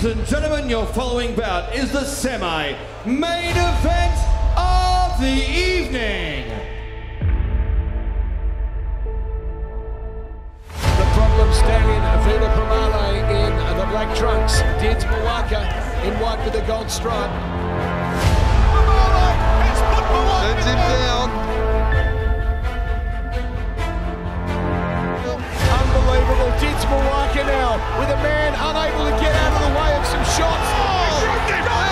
Ladies and gentlemen, your following bout is the semi-main event of the evening. The problem staring at Vita Pomale in the black trunks. Dids Mwaka in white with a gold stripe. Pomale has put Mwaka turns him down. Unbelievable. Dids Mwaka now with a man unable to get out of the way of some shots. Oh,